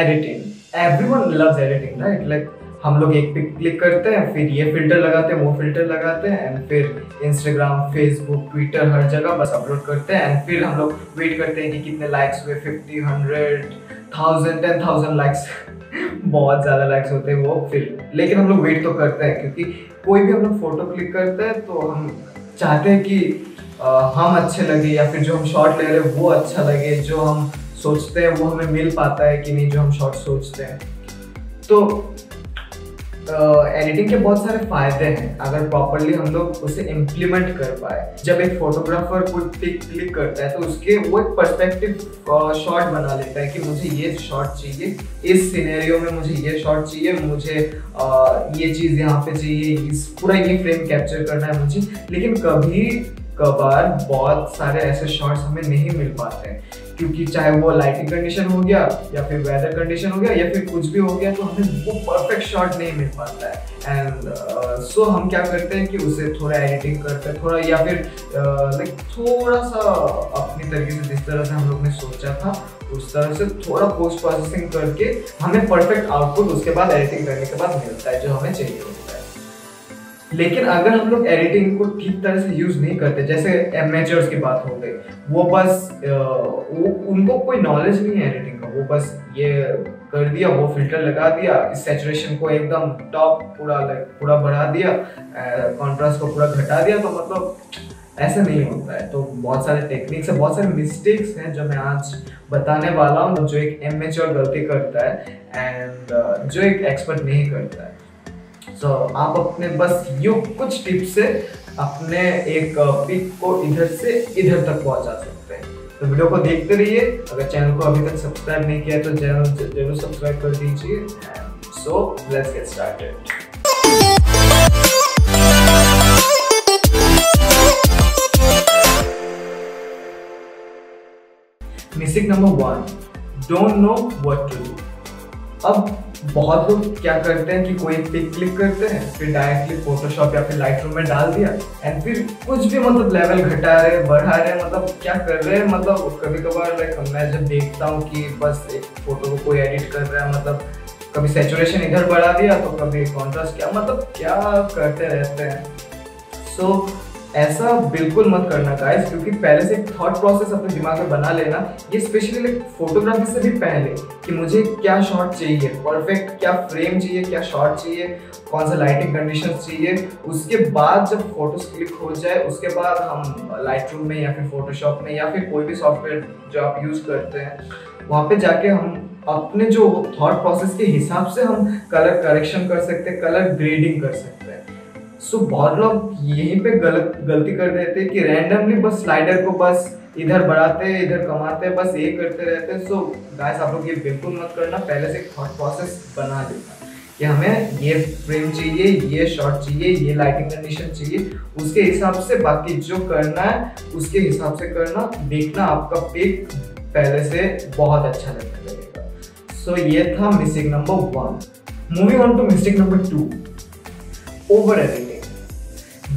Editing, everyone loves editing right. Like हम लोग एक पिक क्लिक करते हैं, फिर ये फिल्टर लगाते हैं, वो फिल्टर लगाते हैं, एंड फिर इंस्टाग्राम, फेसबुक, ट्विटर, हर जगह बस अपलोड करते हैं। एंड फिर हम लोग वेट करते हैं कि कितने लाइक्स हुए, 50, 100, 1000 लाइक्स बहुत ज़्यादा लाइक्स होते हैं वो। फिर लेकिन हम लोग वेट तो करते हैं, क्योंकि कोई भी हम लोग फ़ोटो क्लिक करते हैं तो हम चाहते हैं कि हम अच्छे लगे, या फिर जो हम शॉट ले रहे हैं वो अच्छा लगे, जो हम सोचते हैं वो हमें मिल पाता है कि नहीं, जो हम शॉट सोचते हैं। तो एडिटिंग के बहुत सारे फायदे हैं अगर प्रॉपरली हम लोग उसे इम्प्लीमेंट कर पाए। जब एक फोटोग्राफर कोई पिक क्लिक करता है तो उसके वो एक पर्सपेक्टिव शॉट बना लेता है कि मुझे ये शॉट चाहिए, इस सिनेरियो में मुझे ये शॉट चाहिए, मुझे ये चीज़ यहाँ पे चाहिए, इस पूरा ये फ्रेम कैप्चर करना है मुझे। लेकिन कभी कभार बहुत सारे ऐसे शॉट्स हमें नहीं मिल पाते हैं, क्योंकि चाहे वो लाइटिंग कंडीशन हो गया, या फिर वेदर कंडीशन हो गया, या फिर कुछ भी हो गया, तो हमें वो परफेक्ट शॉट नहीं मिल पाता है। एंड सो हम क्या करते हैं कि उसे थोड़ा एडिटिंग करते हैं, थोड़ा या फिर लाइक थोड़ा सा अपनी तरीके से, जिस तरह से हम लोग ने सोचा था उस तरह से थोड़ा पोस्ट प्रोसेसिंग करके हमें परफेक्ट आउटपुट उसके बाद एडिटिंग करने के बाद मिलता है जो हमें चाहिए होता है। लेकिन अगर हम लोग एडिटिंग को ठीक तरह से यूज़ नहीं करते, जैसे एमेचर्स की बात हो गई, वो बस उनको कोई नॉलेज नहीं है एडिटिंग का, वो बस ये कर दिया, वो फिल्टर लगा दिया, इस सैचुरेशन को एकदम टॉप पूरा बढ़ा दिया, कॉन्ट्रास्ट को पूरा घटा दिया, तो मतलब ऐसा नहीं होता है। तो बहुत सारे टेक्निक्स है, बहुत सारे मिस्टेक्स हैं जो मैं आज बताने वाला हूँ, जो एक एमेच्योर गलती करता है एंड जो एक एक्सपर्ट नहीं करता है। सो आप अपने बस यू कुछ टिप्स से अपने एक पिक को इधर से इधर तक पहुंचा सकते हैं। तो वीडियो को देखते रहिए। अगर चैनल को अभी तक सब्सक्राइब नहीं किया है तो चैनल जरूर सब्सक्राइब कर दीजिए। So let's get started. Mistake number 1, don't know what to do. अब बहुत लोग क्या करते हैं कि कोई पिक क्लिक करते हैं, फिर डायरेक्टली फोटोशॉप या फिर लाइटरूम में डाल दिया, एंड फिर कुछ भी मतलब लेवल घटा रहे, बढ़ा रहे, मतलब क्या कर रहे हैं, मतलब कभी कभार लाइक मैं जब देखता हूँ कि बस एक फ़ोटो को कोई एडिट कर रहा है, मतलब कभी सेचुरेशन इधर बढ़ा दिया तो कभी कॉन्ट्रास्ट, क्या मतलब क्या करते रहते हैं। सो ऐसा बिल्कुल मत करना गाइस, क्योंकि पहले से एक थॉट प्रोसेस अपने दिमाग में बना लेना, ये स्पेशली फोटोग्राफी से भी पहले, कि मुझे क्या शॉट चाहिए, परफेक्ट क्या फ्रेम चाहिए, क्या शॉट चाहिए, कौन सा लाइटिंग कंडीशन चाहिए। उसके बाद जब फोटोज क्लिक हो जाए, उसके बाद हम लाइटरूम में या फिर फोटोशॉप में या फिर कोई भी सॉफ्टवेयर जो आप यूज़ करते हैं वहाँ पे जाके हम अपने जो थॉट प्रोसेस के हिसाब से हम कलर करेक्शन कर सकते हैं, कलर ग्रेडिंग कर सकते हैं। सो बहुत लोग यहीं पे गलती कर देते हैं कि रैंडमली बस स्लाइडर को बस इधर बढ़ाते हैं, इधर कमाते हैं, बस ये करते रहते हैं। सो गाइस आप लोग ये बिल्कुल मत करना, पहले से एक थॉट प्रोसेस बना लेना कि हमें ये फ्रेम चाहिए, ये शॉट चाहिए, ये लाइटिंग कंडीशन चाहिए, उसके हिसाब से बाकी जो करना है उसके हिसाब से करना, देखना आपका पिक पहले से बहुत अच्छा लगने लगेगा। सो ये था mistake number 1। Moving on to mistake number 2, over editing.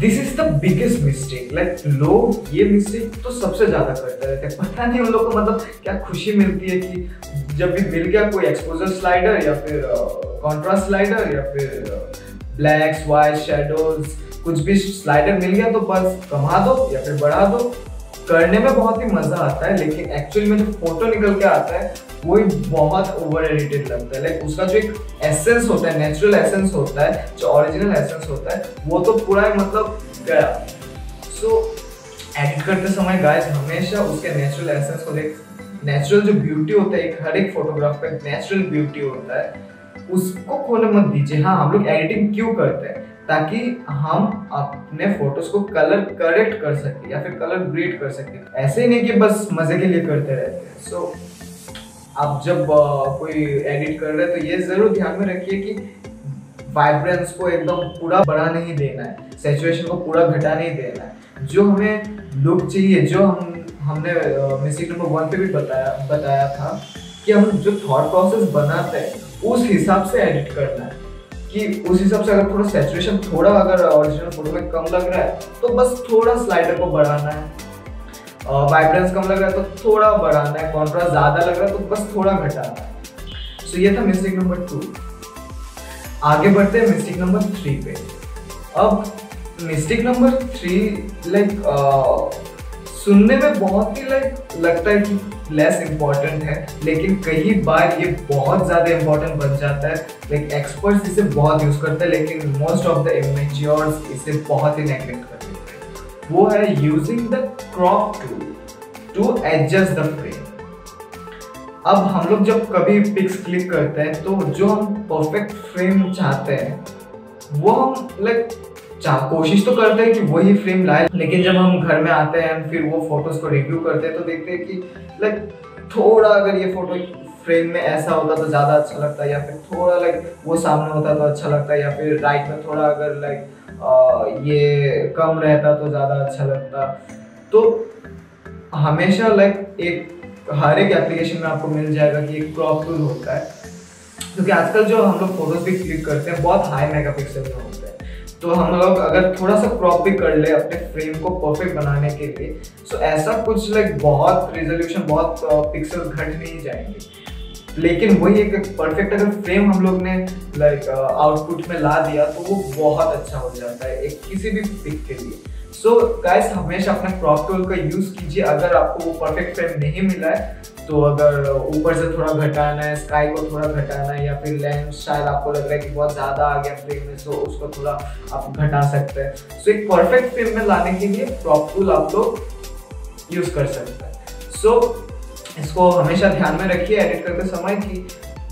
This is the biggest mistake. Like लोग ये मिस्टेक तो सबसे ज़्यादा करते रहते हैं, पता नहीं उन लोगों को मतलब क्या खुशी मिलती है कि जब भी मिल गया कोई एक्सपोजर स्लाइडर या फिर कॉन्ट्रास्ट स्लाइडर या फिर ब्लैक्स, वाइट, शेडोज, कुछ भी स्लाइडर मिल गया तो बस कमा दो या फिर बढ़ा दो। करने में बहुत ही मज़ा आता है, लेकिन एक्चुअली में जो फोटो निकल के आता है वो बहुत ओवर एडिटेड लगता है। लाइक उसका जो एक एसेंस होता है, नेचुरल एसेंस होता है, जो ओरिजिनल एसेंस होता है, वो तो पूरा मतलब गया। सो एडिट करते समय गाइस हमेशा उसके नेचुरल एसेंस को देख, नेचुरल जो ब्यूटी होता है हर एक फोटोग्राफ का नेचुरल ब्यूटी होता है, उसको खोने मत दीजिए। हाँ, हम लोग एडिटिंग क्यों करते हैं? ताकि हम अपने फोटोज को कलर करेक्ट कर सकें या फिर कलर ग्रेड कर सकें, ऐसे ही नहीं कि बस मजे के लिए करते रहते हैं। सो आप जब कोई एडिट कर रहे हैं तो ये ज़रूर ध्यान में रखिए कि वाइब्रेंस को एकदम पूरा बढ़ा नहीं देना है, सैचुरेशन को पूरा घटा नहीं देना है। जो हमें लुक चाहिए, जो हमने मिस्टेक नंबर 1 पे भी बताया था कि हम जो थॉट प्रोसेस बनाते हैं उस हिसाब से एडिट करना है, कि उस हिसाब से अगर थोड़ा सैचुरेशन थोड़ा अगर ओरिजिनल फोटो में कम लग रहा है तो बस थोड़ा स्लाइडर को बढ़ाना है, वाइब्रेंस कम लग रहा है तो थोड़ा बढ़ाना है, कॉन्ट्रास्ट ज़्यादा लग रहा है तो बस थोड़ा घटाना है। सो ये था मिस्टेक नंबर 2। आगे बढ़ते हैं मिस्टेक नंबर 3 पे। अब मिस्टेक नंबर 3 सुनने में बहुत ही लगता है कि लेस इम्पॉर्टेंट है, लेकिन कई बार ये बहुत ज़्यादा इम्पॉर्टेंट बन जाता है। एक्सपर्ट्स इसे बहुत यूज़ करते हैं, लेकिन मोस्ट ऑफ द इमेच्योर्स इसे बहुत ही नेगलेक्ट करते हैं। वो है using the crop tool to adjust the frame. अब हम लोग जब कभी पिक्स क्लिक करते हैं तो जो हम परफेक्ट फ्रेम चाहते हैं वो हम कोशिश तो करते हैं कि वही फ्रेम लाए, लेकिन जब हम घर में आते हैं फिर वो फोटोज को रिव्यू करते हैं तो देखते हैं कि थोड़ा अगर ये फोटो फ्रेम में ऐसा होता तो ज़्यादा अच्छा लगता है, या फिर थोड़ा वो सामने होता तो अच्छा लगता है, या फिर राइट में थोड़ा अगर ये कम रहता तो ज़्यादा अच्छा लगता। तो हमेशा एक हर एक एप्लीकेशन में आपको मिल जाएगा कि एक क्रॉप टूल होता है, क्योंकि आजकल जो हम लोग फोटोज भी क्लिक करते हैं बहुत हाई मेगापिक्सल में होते हैं। तो हम लोग अगर थोड़ा सा क्रॉप भी कर ले अपने फ्रेम को परफेक्ट बनाने के लिए, सो ऐसा कुछ बहुत रिजोल्यूशन बहुत पिक्सल घट नहीं जाएंगे, लेकिन वही एक परफेक्ट अगर फ्रेम हम लोग ने आउटपुट में ला दिया तो वो बहुत अच्छा हो जाता है एक किसी भी पिक के लिए। सो गाइस हमेशा अपना क्रॉप टूल का यूज़ कीजिए। अगर आपको वो परफेक्ट फ्रेम नहीं मिला है तो अगर ऊपर से थोड़ा घटाना है, स्काई को थोड़ा घटाना है, या फिर लेंस शायद आपको लग रहा है कि बहुत ज़्यादा आ गया फ्रेम में, तो उसको थोड़ा आप घटा सकते हैं। सो एक परफेक्ट फ्रेम में लाने के लिए क्रॉप टूल आप लोग यूज़ कर सकते हैं। सो इसको हमेशा ध्यान में रखिए एडिट करते समय कि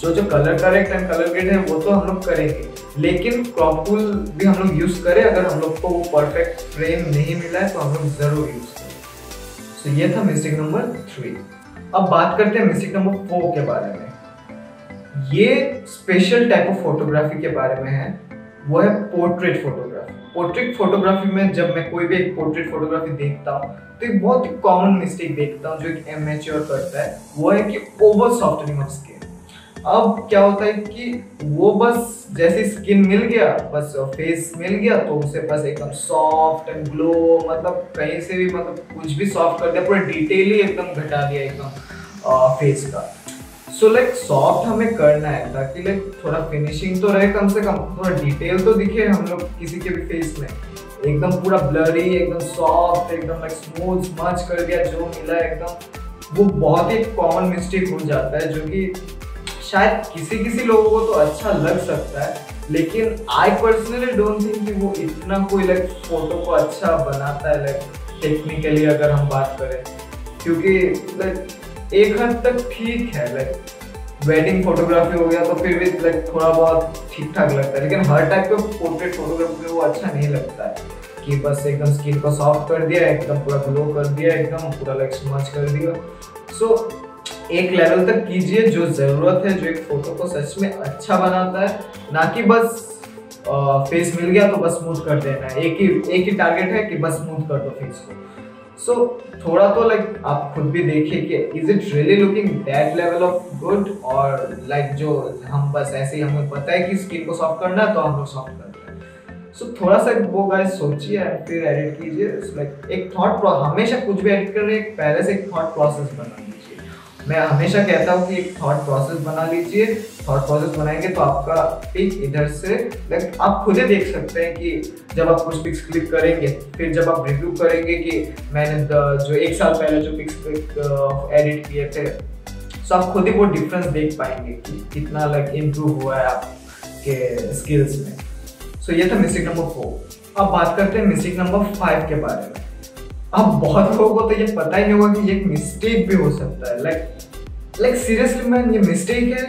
जो colour correct and colour grade है वो तो हम लोग करेंगे, लेकिन क्रॉप टूल भी हम लोग यूज़ करें अगर हम लोग को वो परफेक्ट फ्रेम नहीं मिला है तो हम लोग ज़रूर यूज़ करें। सो ये था मिस्टेक नंबर 3। अब बात करते हैं मिस्टेक नंबर 4 के बारे में। ये स्पेशल टाइप ऑफ फोटोग्राफी के बारे में है, वो है पोर्ट्रेट फोटोग्राफी। पोर्ट्रेट फोटोग्राफी में जब मैं कोई भी एक पोर्ट्रेट फोटोग्राफी देखता हूँ तो एक बहुत ही कॉमन मिस्टेक देखता हूँ जो एक एमेच्योर करता है, वो है कि ओवर सॉफ्टनिंग ऑफ स्किन। अब क्या होता है कि वो बस जैसे स्किन मिल गया, बस फेस मिल गया, तो उसे बस एकदम सॉफ्ट एंड ग्लो, कहीं से भी कुछ भी सॉफ्ट कर दिया, पूरा डिटेल ही एकदम घटा दिया एकदम फेस का। सो सॉफ्ट हमें करना है ताकि थोड़ा फिनिशिंग तो रहे, कम से कम थोड़ा डिटेल तो दिखे हम लोग किसी के भी फेस में। एकदम पूरा ब्लरी, एकदम सॉफ्ट, एकदम स्मूथ स्मच कर दिया जो मिला एकदम, वो बहुत ही कॉमन मिस्टेक हो जाता है जो कि शायद किसी लोगों को तो अच्छा लग सकता है, लेकिन आई पर्सनली डोंट थिंक कि वो इतना कोई फोटो को अच्छा बनाता है टेक्निकली अगर हम बात करें, क्योंकि एक हद तक ठीक है। वेडिंग फोटोग्राफी हो गया तो फिर भी थोड़ा बहुत ठीक ठाक लगता है, लेकिन हर टाइप के पोर्ट्रेट फोटोग्राफी में वो अच्छा नहीं लगता है कि बस एकदम स्किन को सॉफ्ट कर दिया, एकदम पूरा ग्लो कर दिया, एकदम पूरा स्मच कर दिया। सो एक लेवल तक कीजिए जो ज़रूरत है, जो एक फ़ोटो को सच में अच्छा बनाता है, ना कि बस फेस मिल गया तो बस स्मूथ कर देना है। एक ही टारगेट है कि बस स्मूथ कर दो फेस को। सो थोड़ा तो आप खुद भी देखिए कि is it really looking that level of good, और जो हम बस ऐसे ही हमें पता है कि स्किन को सॉफ्ट करना है तो हम लोग सॉफ्ट करते हैं। सो थोड़ा सा वो गाइस सोचिए फिर एडिट कीजिए। एक थॉट, हमेशा कुछ भी एडिट करने पहले से एक थॉट प्रोसेस बनाना। मैं हमेशा कहता हूँ कि एक थॉट प्रोसेस बना लीजिए। थॉट प्रोसेस बनाएंगे तो आपका पिक इधर से आप खुद ही देख सकते हैं कि जब आप कुछ पिक्स क्लिक करेंगे, फिर जब आप रिव्यू करेंगे कि मैंने जो एक साल पहले जो पिक्स एडिट किए थे, सो आप खुद ही वो डिफरेंस देख पाएंगे कि कितना इम्प्रूव हुआ है आपके स्किल्स में। सो ये था मिस्टेक नंबर 4। अब बात करते हैं मिस्टेक नंबर 5 के बारे में। अब बहुत लोगों को तो ये पता ही नहीं होगा कि ये एक मिस्टेक भी हो सकता है। सीरियसली मैन ये मिस्टेक है।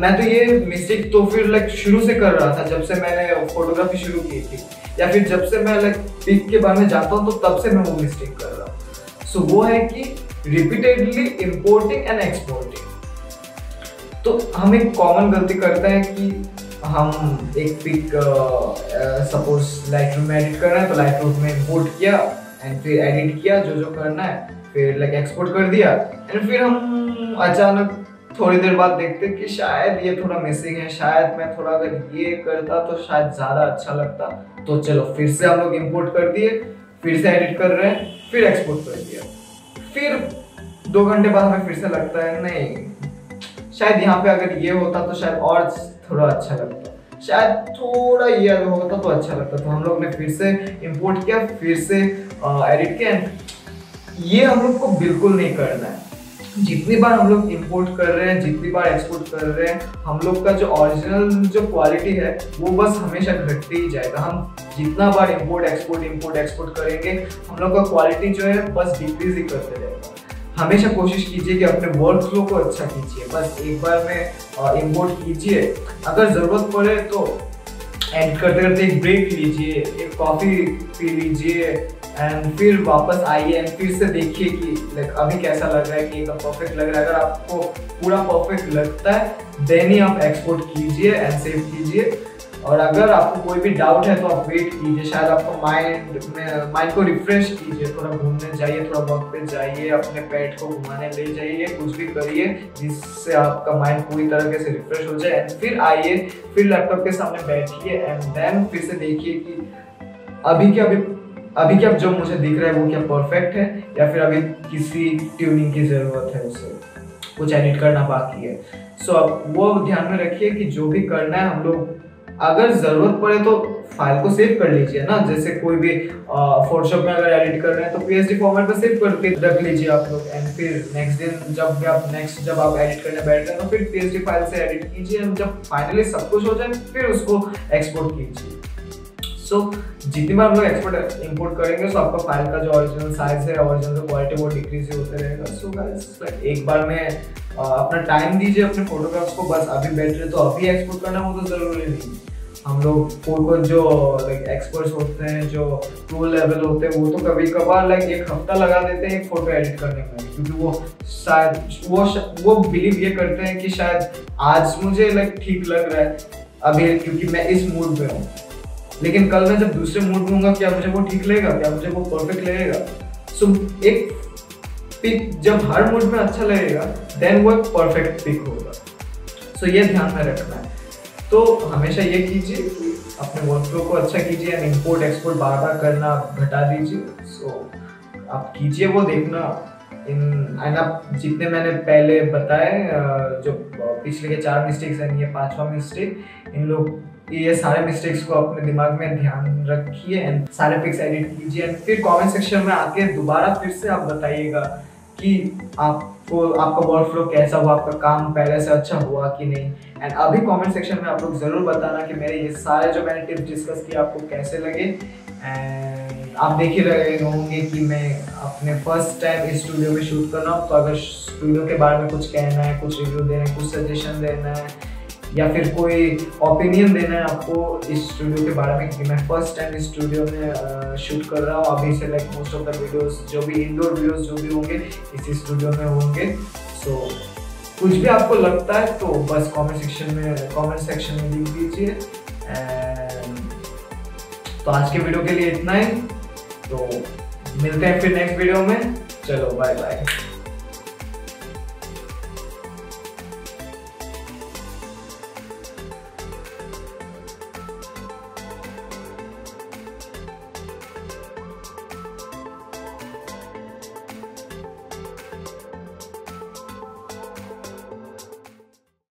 मैं तो ये मिस्टेक तो फिर शुरू से कर रहा था, जब से मैंने फोटोग्राफी शुरू की थी, या फिर जब से मैं पिक के बारे में जाता हूँ तो तब से मैं वो मिस्टेक कर रहा हूँ। सो वो है कि रिपीटेडली इम्पोर्टिंग एंड एक्सपोर्टिंग। तो हम एक कॉमन गलती करते हैं कि हम एक पिक सपोज लाइटरूम में एडिट कर रहे हैं, तो लाइटरूम में इम्पोर्ट किया एंड फिर एडिट किया जो करना है, फिर एक्सपोर्ट कर दिया, एंड फिर हम अचानक थोड़ी देर बाद देखते कि शायद ये थोड़ा मिसिंग है, शायद मैं थोड़ा अगर ये करता तो शायद ज़्यादा अच्छा लगता, तो चलो फिर से हम लोग इम्पोर्ट कर दिए, फिर से एडिट कर रहे हैं, फिर एक्सपोर्ट कर दिया। फिर 2 घंटे बाद हमें फिर से लगता है नहीं शायद यहाँ पे अगर ये होता तो शायद और थोड़ा अच्छा लगता, शायद थोड़ा ये होता तो अच्छा लगता। तो हम लोग ने फिर से इंपोर्ट किया, फिर से एडिट किया। ये हम लोग को बिल्कुल नहीं करना है। जितनी बार हम लोग इंपोर्ट कर रहे हैं, जितनी बार एक्सपोर्ट कर रहे हैं, हम लोग का जो ओरिजिनल जो क्वालिटी है वो बस हमेशा घटते ही जाएगा। हम जितना बार इंपोर्ट एक्सपोर्ट करेंगे, हम लोग का क्वालिटी जो है बस डिक्रीज ही करते रहेगा। हमेशा कोशिश कीजिए कि अपने वर्क फ्लो को अच्छा कीजिए। बस एक बार में इंपोर्ट कीजिए, अगर ज़रूरत पड़े तो एंड करते करते एक ब्रेक लीजिए, एक कॉफ़ी पी लीजिए एंड फिर वापस आइए एंड फिर से देखिए कि अभी कैसा लग रहा है, कि एकदम परफेक्ट लग रहा है। अगर आपको पूरा परफेक्ट लगता है देन ही आप एक्सपोर्ट कीजिए एंड सेव कीजिए। और अगर आपको कोई भी डाउट है तो आप वेट कीजिए, शायद आपको माइंड को रिफ्रेश कीजिए, थोड़ा घूमने जाइए, थोड़ा वक्त पे जाइए, अपने पेट को घुमाने ले जाइए, कुछ भी करिए जिससे आपका माइंड पूरी तरीके से रिफ्रेश हो जाए। एंड फिर आइए, फिर लैपटॉप के सामने बैठिए एंड देन फिर से देखिए कि अभी क्या जो मुझे दिख रहा है वो क्या परफेक्ट है या फिर अभी किसी ट्यूनिंग की ज़रूरत है, उसे कुछ एडिट करना बाकी है। सो वो ध्यान में रखिए कि जो भी करना है, हम लोग अगर ज़रूरत पड़े तो फाइल को सेव कर लीजिए ना। जैसे कोई भी फोटोशॉप में अगर एडिट कर रहे हैं तो PSD फॉर्मेट में सेव करके रख लीजिए आप लोग। एंड फिर नेक्स्ट दिन जब आप एडिट करने बैठ जाए तो फिर PSD फाइल से एडिट कीजिए। जब फाइनली सब कुछ हो जाए फिर उसको एक्सपोर्ट कीजिए। सो जितनी बार हम लोग एक्सपोर्ट इंपोर्ट करेंगे सो आपका फाइल का जो ओरिजिनल साइज है, ओरिजिनल क्वालिटी वो डिक्रीज ही होते रहेगा। सो गाइस एक बार में अपना टाइम दीजिए अपने फोटोग्राफ्स को। बस अभी बैठ रहे तो अभी एक्सपोर्ट करना हो तो ज़रूरी नहीं। हम लोग को जो एक्सपर्ट्स होते हैं, जो प्रो लेवल होते हैं, वो तो कभी कभार एक हफ्ता लगा देते हैं एक फोटो एडिट करने में, क्योंकि वो बिलीव ये करते हैं कि शायद आज मुझे ठीक लग रहा है अभी क्योंकि मैं इस मूड में हूँ, लेकिन कल मैं जब दूसरे मूड में होऊंगा क्या मुझे वो ठीक लगेगा, क्या मुझे वो परफेक्ट लगेगा। सो एक पिक जब हर मूड में अच्छा लगेगा देन वो एक परफेक्ट पिक होगा। सो ये ध्यान में रखना है। तो हमेशा ये कीजिए कि अपने वर्क फ्लो को अच्छा कीजिए एंड इंपोर्ट एक्सपोर्ट बार बार करना घटा दीजिए। सो आप कीजिए वो देखना एंड आप जितने मैंने पहले बताए जो पिछले के 4 मिस्टेक्स हैं, ये 5वां मिस्टेक, इन लोग ये सारे मिस्टेक्स को अपने दिमाग में ध्यान रखिए एंड सारे पिक्स एडिट कीजिए। एंड फिर कमेंट सेक्शन में आके दोबारा फिर से आप बताइएगा कि आपका वर्क फ्लो कैसा हुआ, आपका काम पहले से अच्छा हुआ कि नहीं। एंड अभी कमेंट सेक्शन में आप लोग ज़रूर बताना कि मेरे ये सारे जो मैंने टिप्स डिस्कस किए आपको कैसे लगे। एंड आप देख ही रहे होंगे कि मैं अपने फर्स्ट टाइम इस स्टूडियो में शूट कर रहा हूँ, तो अगर स्टूडियो के बारे में कुछ कहना है, कुछ रिव्यू देना है, कुछ सजेशन देना है या फिर कोई ओपिनियन देना है आपको इस स्टूडियो के बारे में कि मैं फर्स्ट टाइम इस स्टूडियो में शूट कर रहा हूँ, अभी से मोस्ट ऑफ द वीडियोस जो भी इंडोर वीडियोस जो भी होंगे इसी स्टूडियो में होंगे। सो कुछ भी आपको लगता है तो बस कमेंट सेक्शन में लिख दीजिए। एंड तो आज के वीडियो के लिए इतना ही, तो मिलते हैं फिर नेक्स्ट वीडियो में। चलो बाय बाय।